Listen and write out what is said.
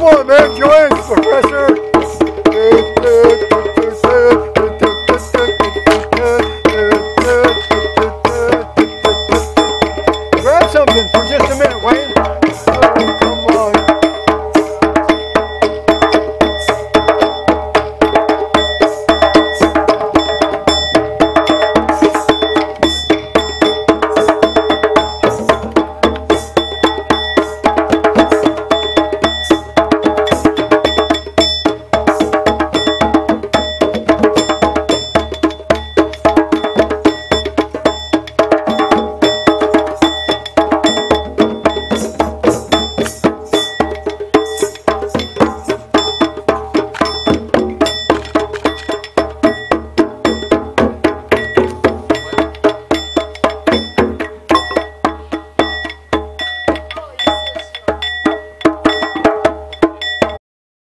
Come on, man, join us, Professor.